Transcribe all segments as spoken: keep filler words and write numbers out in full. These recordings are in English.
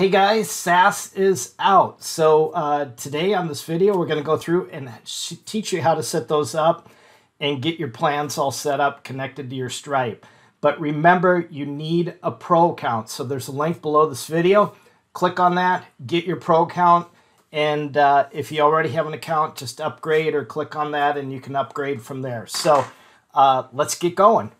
Hey guys, SaaS is out. So uh, today on this video, we're going to go through and teach you how to set those up and get your plans all set up connected to your Stripe. But remember, you need a pro account. So there's a link below this video. Click on that, get your pro account. And uh, if you already have an account, just upgrade or click on that and you can upgrade from there. So uh, let's get going.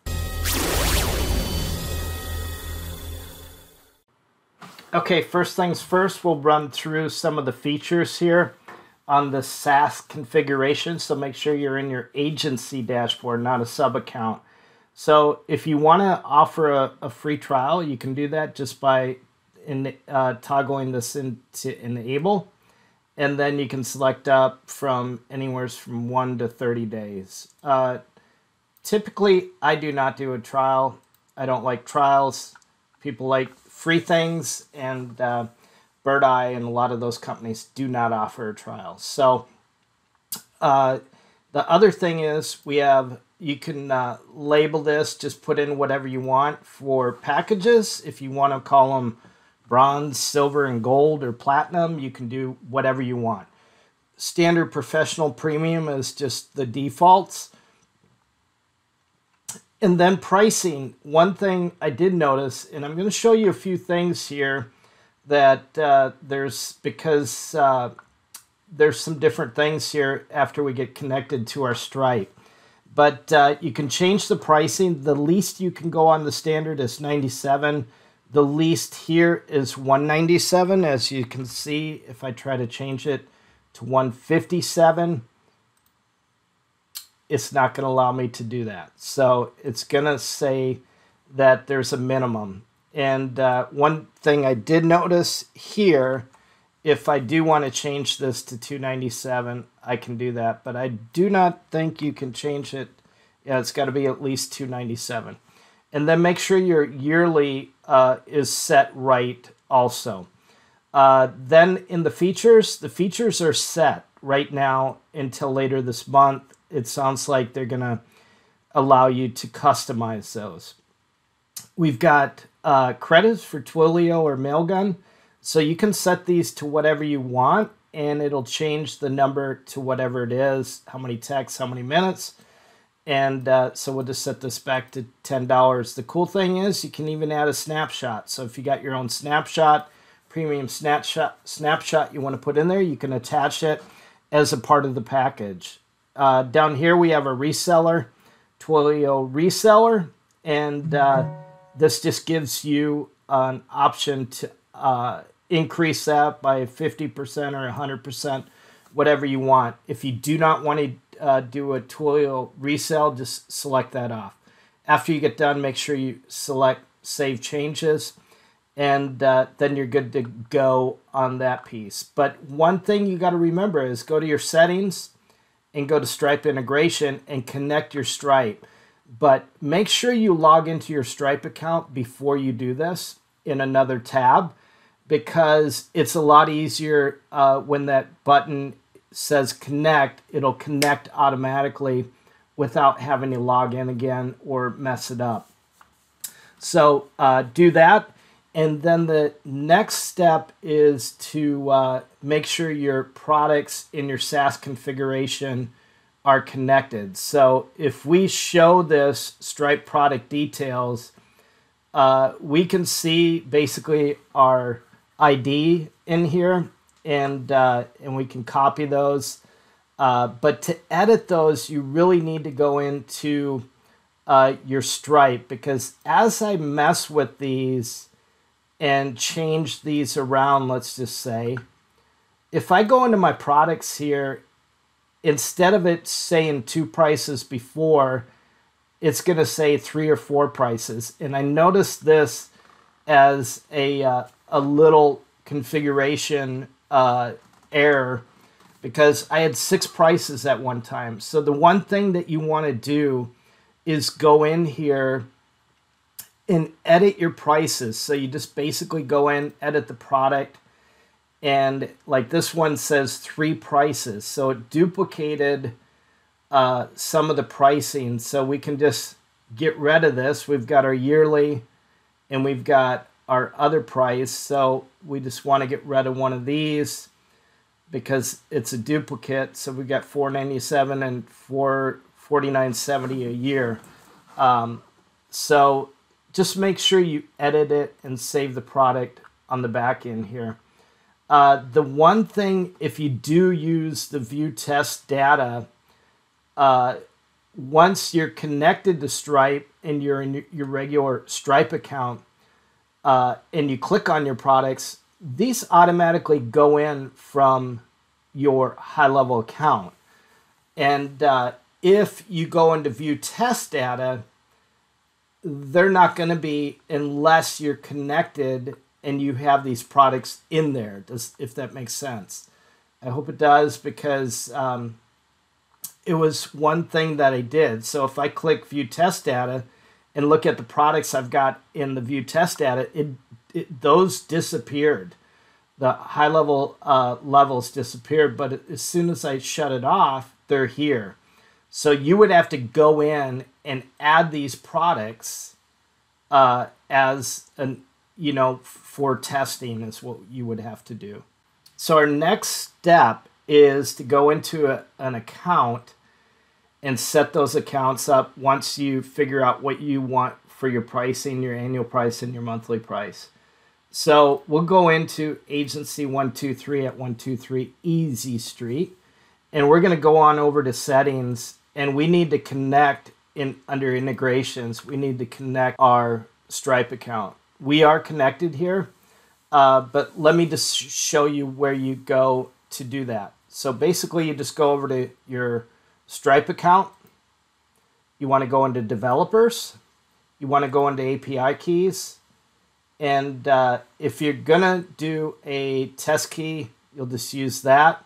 Okay, first things first, we'll run through some of the features here on the SaaS configuration. So make sure you're in your agency dashboard, not a sub account. So if you want to offer a, a free trial, you can do that just by in, uh, toggling this into enable. And then you can select up from anywhere from one to thirty days. Uh, typically, I do not do a trial. I don't like trials. People like free things, and uh, BirdEye and a lot of those companies do not offer a trial. So uh, the other thing is we have, you can uh, label this, just put in whatever you want for packages. If you want to call them bronze, silver, and gold or platinum, you can do whatever you want. Standard, professional, premium is just the defaults. And then pricing, one thing I did notice, and I'm going to show you a few things here that uh, there's, because uh, there's some different things here after we get connected to our Stripe. But uh, you can change the pricing. The least you can go on the standard is ninety-seven. The least here is one ninety-seven. As you can see, if I try to change it to one fifty-seven, it's not going to allow me to do that. So it's going to say that there's a minimum. And uh, one thing I did notice here, if I do want to change this to two ninety-seven, I can do that. But I do not think you can change it. Yeah, it's got to be at least two ninety-seven. And then make sure your yearly uh, is set right also. Uh, then in the features, the features are set right now until later this month. It sounds like they're going to allow you to customize those. We've got uh, credits for Twilio or Mailgun. So you can set these to whatever you want, and it'll change the number to whatever it is, how many texts, how many minutes. And uh, so we'll just set this back to ten dollars. The cool thing is you can even add a snapshot. So if you got your own snapshot, premium snapshot, snapshot you want to put in there, you can attach it as a part of the package. Uh, down here we have a reseller, Twilio reseller, and uh, this just gives you an option to uh, increase that by fifty percent or one hundred percent, whatever you want. If you do not want to uh, do a Twilio resell, just select that off. After you get done, make sure you select Save Changes, and uh, then you're good to go on that piece. But one thing you got to remember is go to your settings and go to Stripe integration and connect your Stripe. But make sure you log into your Stripe account before you do this in another tab, because it's a lot easier uh, when that button says connect, it'll connect automatically without having to log in again or mess it up. So uh, do that. And then the next step is to uh, make sure your products in your SaaS configuration are connected. So if we show this Stripe product details, uh, we can see basically our I D in here, and, uh, and we can copy those. Uh, but to edit those, you really need to go into uh, your Stripe, because as I mess with these and change these around, let's just say, if I go into my products here, instead of it saying two prices before, it's going to say three or four prices. And I noticed this as a, uh, a little configuration uh, error, because I had six prices at one time. So the one thing that you want to do is go in here and edit your prices. So you just basically go in, edit the product, and like this one says three prices. So it duplicated uh, some of the pricing. So we can just get rid of this. We've got our yearly, and we've got our other price. So we just want to get rid of one of these because it's a duplicate. So we got four ninety-seven and four forty-nine seventy a year. Um, so just make sure you edit it and save the product on the back end here. Uh, the one thing, if you do use the view test data, uh, once you're connected to Stripe and you're in your regular Stripe account uh, and you click on your products, these automatically go in from your high-level account. And uh, if you go into view test data, they're not going to be unless you're connected and you have these products in there, does, if that makes sense. I hope it does, because um, it was one thing that I did. So if I click view test data and look at the products I've got in the view test data, it, it those disappeared. The high level uh, levels disappeared, but as soon as I shut it off, they're here. So you would have to go in and add these products uh, as an, you know, for testing is what you would have to do. So our next step is to go into a, an account and set those accounts up once you figure out what you want for your pricing, your annual price and your monthly price. So we'll go into Agency one two three at one two three Easy Street. And we're going to go on over to settings, and we need to connect in under integrations. We need to connect our Stripe account. We are connected here, uh, but let me just show you where you go to do that. So basically you just go over to your Stripe account. You want to go into developers. You want to go into A P I keys. And uh, if you're going to do a test key, you'll just use that.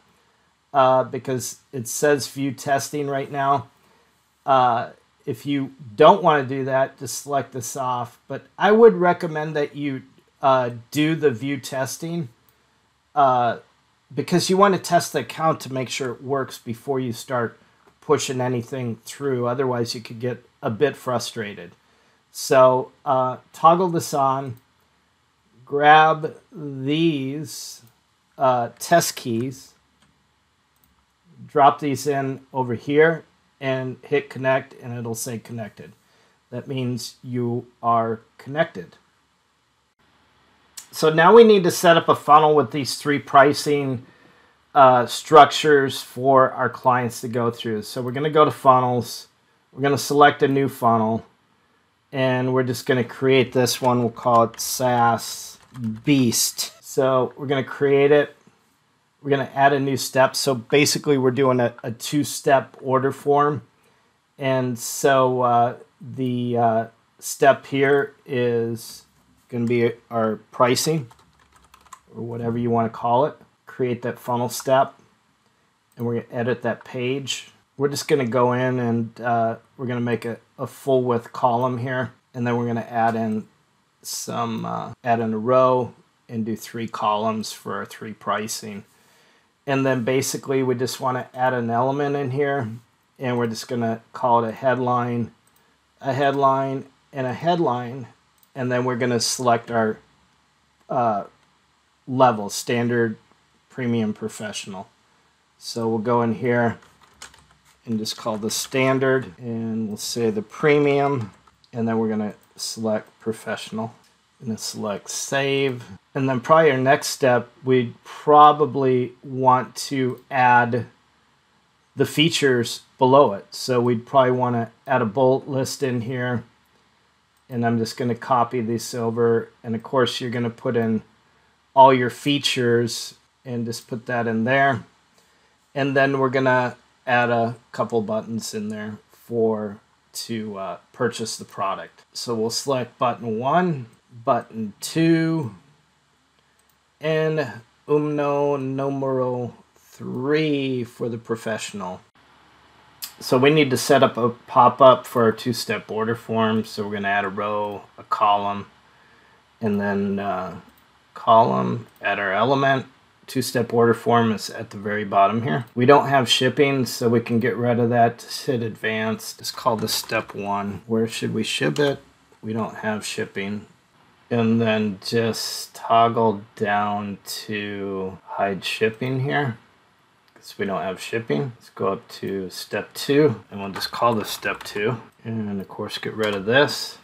Uh, because it says view testing right now. Uh, if you don't want to do that, just select this off. But I would recommend that you uh, do the view testing uh, because you want to test the account to make sure it works before you start pushing anything through. Otherwise, you could get a bit frustrated. So uh, toggle this on, grab these uh, test keys, drop these in over here and hit connect, and it'll say connected. That means you are connected. So now we need to set up a funnel with these three pricing uh, structures for our clients to go through. So we're going to go to funnels. We're going to select a new funnel, and we're just going to create this one. We'll call it SaaS Beast. So we're going to create it. We're going to add a new step. So basically we're doing a, a two-step order form. And so uh, the uh, step here is going to be our pricing, or whatever you want to call it. Create that funnel step. And we're going to edit that page. We're just going to go in and uh, we're going to make a, a full width column here. And then we're going to add in some, uh, add in a row and do three columns for our three pricing. And then basically we just want to add an element in here, and we're just going to call it a headline, a headline, and a headline. And then we're going to select our uh, level, standard, premium, professional. So we'll go in here and just call this standard, and we'll say the premium, and then we're going to select professional. And select save. And then probably our next step, we'd probably want to add the features below it. So we'd probably want to add a bullet list in here. And I'm just going to copy this over. And of course, you're going to put in all your features and just put that in there. And then we're going to add a couple buttons in there for to uh, purchase the product. So we'll select button one, button two, and umno numero three for the professional. So we need to set up a pop-up for our two-step order form. So we're going to add a row, a column, and then uh, column, add our element. Two-step order form is at the very bottom here. We don't have shipping, so we can get rid of that. Just hit advanced. Just call this step one. Where should we ship it? We don't have shipping. and then just toggle down to hide shipping here, because we don't have shipping. Let's go up to step two, and we'll just call this step two. And of course, get rid of this.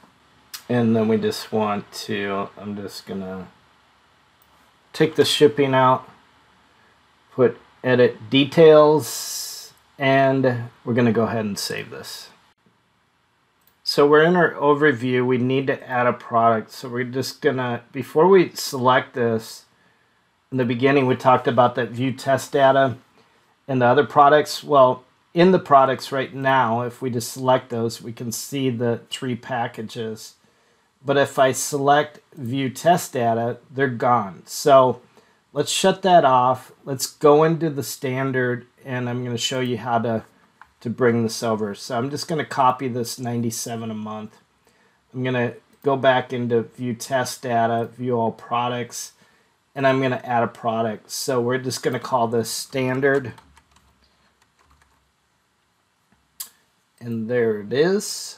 And then we just want to, I'm just gonna take the shipping out, put edit details, and we're gonna go ahead and save this. So we're in our overview, we need to add a product. So we're just gonna, before we select this, in the beginning we talked about that view test data and the other products. Well, in the products right now, if we just select those, we can see the three packages. But if I select view test data, they're gone. So let's shut that off. Let's go into the standard, and I'm going to show you how to, to bring this over. So I'm just going to copy this ninety-seven a month. I'm going to go back into view test data, view all products, and I'm going to add a product. So we're just going to call this standard. And there it is.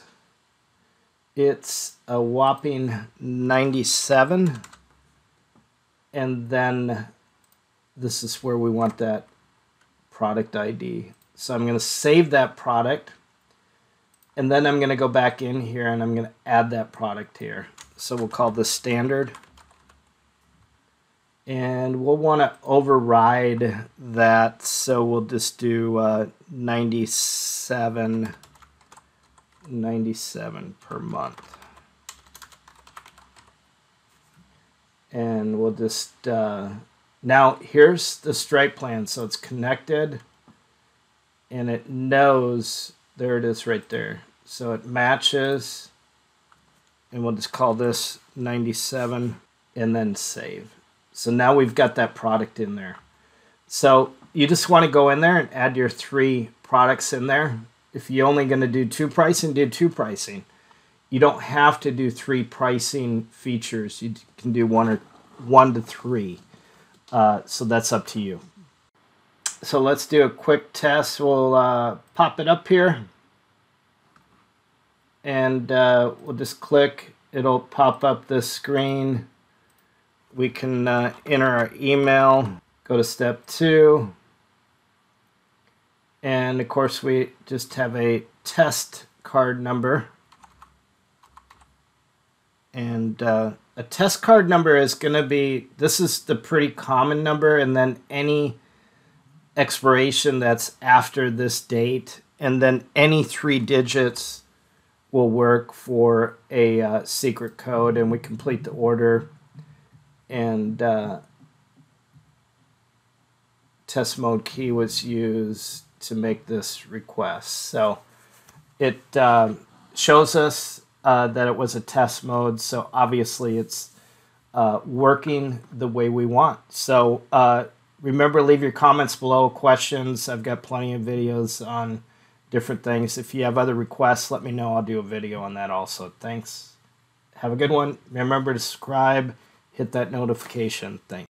It's a whopping ninety-seven, and then this is where we want that product I D. So I'm going to save that product, and then I'm going to go back in here and I'm going to add that product here. So we'll call this standard, and we'll want to override that. So we'll just do uh, ninety-seven ninety-seven per month, and we'll just uh, now here's the Stripe plan, so it's connected and it knows, there it is right there, so it matches, and we'll just call this ninety-seven and then save. So now we've got that product in there. So you just want to go in there and add your three products in there. If you're only going to do two pricing, do two pricing. You don't have to do three pricing features. You can do one or one to three. Uh, so that's up to you. So let's do a quick test. We'll uh, pop it up here. And uh, we'll just click. It'll pop up this screen. We can uh, enter our email. Go to step two. And of course, we just have a test card number. And uh, a test card number is going to be, this is the pretty common number, and then any expiration that's after this date, and then any three digits will work for a uh, secret code, and we complete the order. And uh, test mode key was used to make this request. So it uh, shows us uh, that it was a test mode, so obviously it's uh, working the way we want. So uh, remember, leave your comments below, questions. I've got plenty of videos on different things. If you have other requests, let me know. I'll do a video on that also. Thanks. Have a good one. Remember to subscribe, hit that notification. Thanks.